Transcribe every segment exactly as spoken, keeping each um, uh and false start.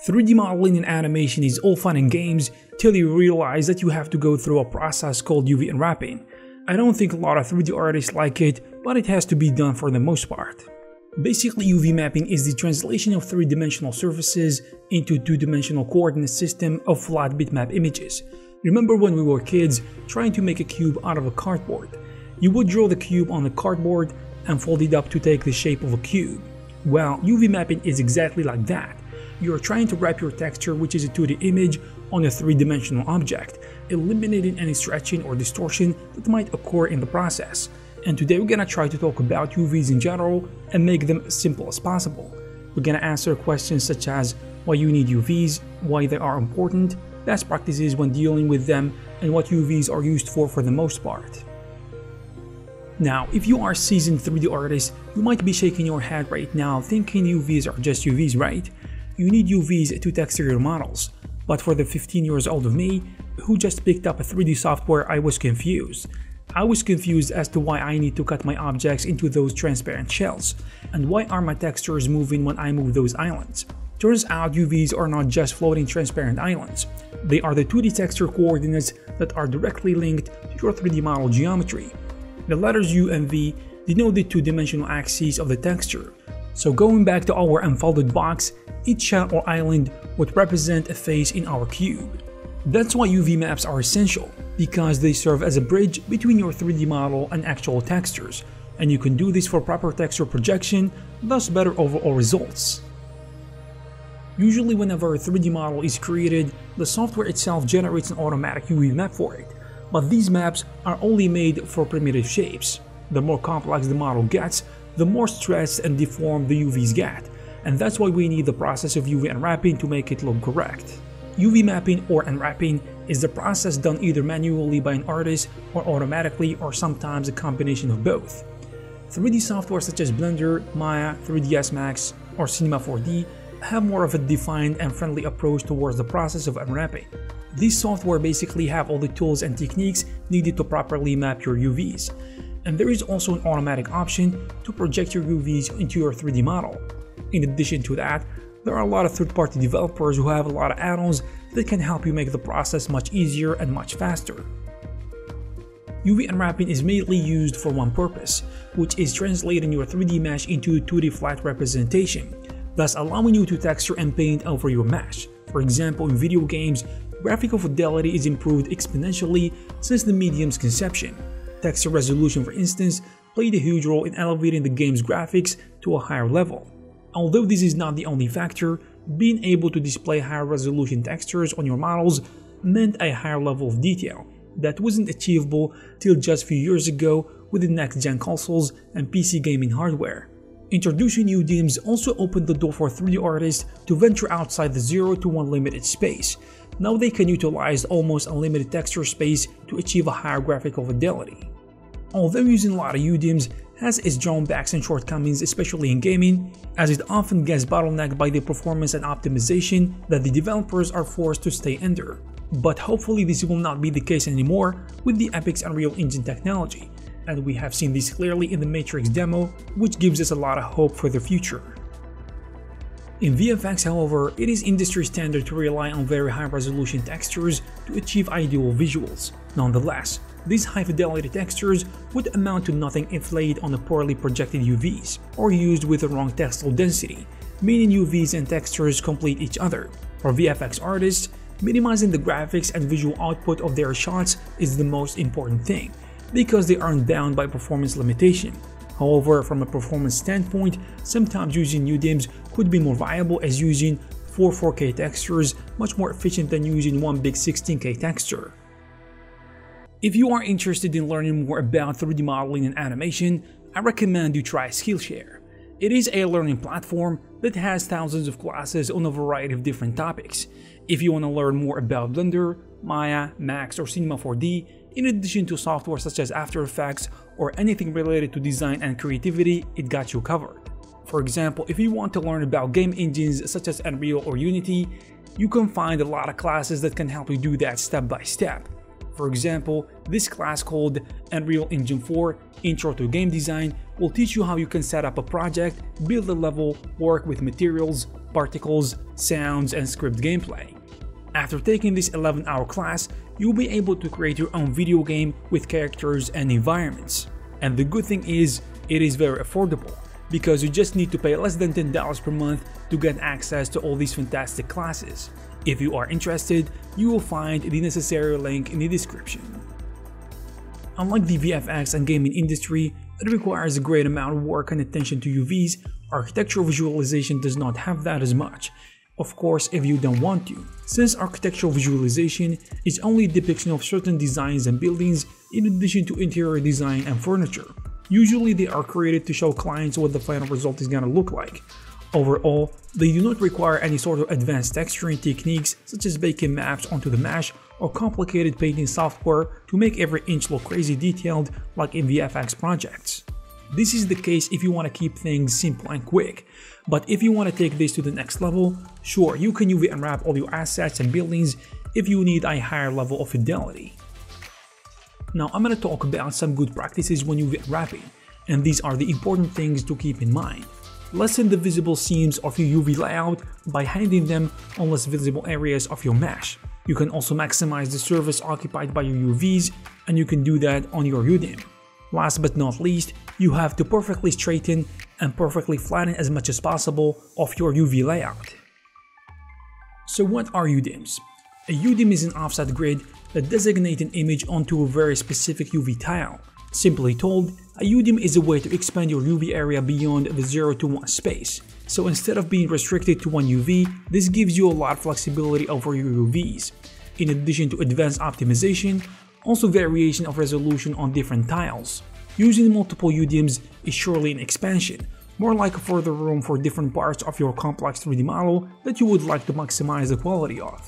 three D modeling and animation is all fun and games till you realize that you have to go through a process called U V unwrapping. I don't think a lot of three D artists like it, but it has to be done for the most part. Basically, U V mapping is the translation of three-dimensional surfaces into two-dimensional coordinate system of flat bitmap images. Remember when we were kids trying to make a cube out of a cardboard? You would draw the cube on the cardboard and fold it up to take the shape of a cube. Well, U V mapping is exactly like that. You're trying to wrap your texture, which is a two D image, on a three-dimensional object, eliminating any stretching or distortion that might occur in the process. And today we're gonna try to talk about U Vs in general and make them as simple as possible. We're gonna answer questions such as why you need U Vs, why they are important, best practices when dealing with them, and what U Vs are used for for the most part. Now, if you are a seasoned three D artist, you might be shaking your head right now thinking U Vs are just U Vs, right? You need U Vs to texture your models. But for the fifteen years old of me, who just picked up a three D software, I was confused. I was confused as to why I need to cut my objects into those transparent shells, and why are my textures moving when I move those islands. Turns out U Vs are not just floating transparent islands, they are the two D texture coordinates that are directly linked to your three D model geometry. The letters U and V denote the two-dimensional axes of the texture, so going back to our unfolded box, each shell or island would represent a face in our cube. That's why U V maps are essential, because they serve as a bridge between your three D model and actual textures, and you can do this for proper texture projection, thus better overall results. Usually whenever a three D model is created, the software itself generates an automatic U V map for it, but these maps are only made for primitive shapes. The more complex the model gets, the more stressed and deformed the U Vs get, and that's why we need the process of U V unwrapping to make it look correct. U V mapping or unwrapping is the process done either manually by an artist or automatically, or sometimes a combination of both. three D software such as Blender, Maya, three D S Max, or Cinema four D have more of a defined and friendly approach towards the process of unwrapping. These software basically have all the tools and techniques needed to properly map your U Vs. And there is also an automatic option to project your U Vs into your three D model. In addition to that, there are a lot of third-party developers who have a lot of add-ons that can help you make the process much easier and much faster. U V unwrapping is mainly used for one purpose, which is translating your three D mesh into two D flat representation, thus allowing you to texture and paint over your mesh. For example, in video games, graphical fidelity is improved exponentially since the medium's conception. Texture resolution, for instance, played a huge role in elevating the game's graphics to a higher level. Although this is not the only factor, being able to display higher resolution textures on your models meant a higher level of detail that wasn't achievable till just a few years ago with the next-gen consoles and P C gaming hardware. Introducing U DIMs also opened the door for three D artists to venture outside the zero to one limited space. Now they can utilize almost unlimited texture space to achieve a higher graphical fidelity. Although using a lot of U DIMs has its drawbacks and shortcomings, especially in gaming, as it often gets bottlenecked by the performance and optimization that the developers are forced to stay under. But hopefully this will not be the case anymore with the Epic's Unreal Engine technology, and we have seen this clearly in the Matrix demo, which gives us a lot of hope for the future. In V F X, however, it is industry standard to rely on very high resolution textures to achieve ideal visuals. Nonetheless, these high fidelity textures would amount to nothing if laid on a poorly projected U Vs, or used with the wrong texel density, meaning U Vs and textures complete each other. For V F X artists, minimizing the graphics and visual output of their shots is the most important thing, because they aren't bound by performance limitation. However, from a performance standpoint, sometimes using U DIMs could be more viable, as using four four K textures much more efficient than using one big sixteen K texture. If you are interested in learning more about three D modeling and animation, I recommend you try Skillshare. It is a learning platform that has thousands of classes on a variety of different topics. If you want to learn more about Blender, Maya, Max, or Cinema four D, in addition to software such as After Effects or anything related to design and creativity, it got you covered. For example, if you want to learn about game engines such as Unreal or Unity, you can find a lot of classes that can help you do that step by step. For example, this class called Unreal Engine four Intro to Game Design will teach you how you can set up a project, build a level, work with materials, particles, sounds, and script gameplay. After taking this eleven hour class, you'll be able to create your own video game with characters and environments. And the good thing is, it is very affordable, because you just need to pay less than ten dollars per month to get access to all these fantastic classes. If you are interested, you will find the necessary link in the description. Unlike the V F X and gaming industry, it requires a great amount of work and attention to U Vs, architectural visualization does not have that as much. Of course, if you don't want to. Since architectural visualization is only a depiction of certain designs and buildings in addition to interior design and furniture. Usually they are created to show clients what the final result is gonna look like. Overall, they do not require any sort of advanced texturing techniques such as baking maps onto the mesh or complicated painting software to make every inch look crazy detailed like in V F X projects. This is the case if you want to keep things simple and quick, but if you want to take this to the next level, sure, you can U V unwrap all your assets and buildings if you need a higher level of fidelity. Now I'm gonna talk about some good practices when U V unwrapping, and these are the important things to keep in mind. Lessen the visible seams of your U V layout by hiding them on less visible areas of your mesh. You can also maximize the surface occupied by your U Vs, and you can do that on your U D I M. Last but not least, you have to perfectly straighten and perfectly flatten as much as possible of your U V layout. So what are U D I Ms? A U D I M is an offset grid that designates an image onto a very specific U V tile. Simply told, a U D I M is a way to expand your U V area beyond the zero to one space. So instead of being restricted to one U V, this gives you a lot of flexibility over your U Vs. In addition to advanced optimization, also variation of resolution on different tiles. Using multiple U D I Ms is surely an expansion, more like a further room for different parts of your complex three D model that you would like to maximize the quality of.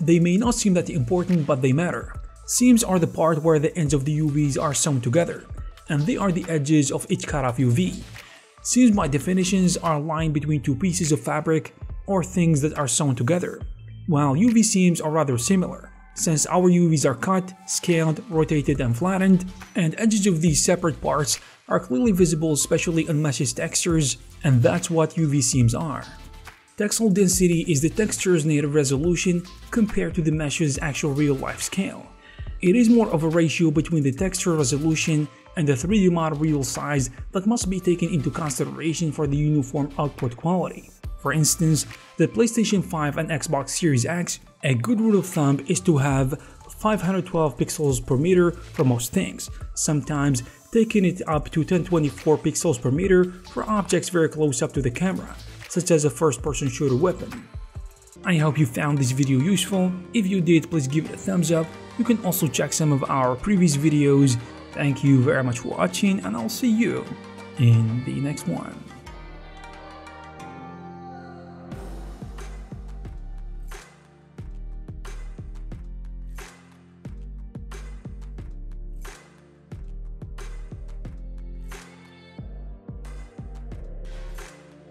They may not seem that important, but they matter. Seams are the part where the ends of the U Vs are sewn together, and they are the edges of each cut-off U V. Seams by definitions are a line between two pieces of fabric or things that are sewn together, while U V seams are rather similar. Since our U Vs are cut, scaled, rotated and flattened, and edges of these separate parts are clearly visible, especially on meshes textures, and that's what U V seams are. Texel density is the texture's native resolution compared to the mesh's actual real-life scale. It is more of a ratio between the texture resolution and the three D model real size that must be taken into consideration for the uniform output quality. For instance, the PlayStation five and Xbox Series X, a good rule of thumb is to have five hundred twelve pixels per meter for most things, sometimes taking it up to ten twenty-four pixels per meter for objects very close up to the camera, such as a first-person shooter weapon. I hope you found this video useful. If you did, please give it a thumbs up. You can also check some of our previous videos. Thank you very much for watching, and I'll see you in the next one.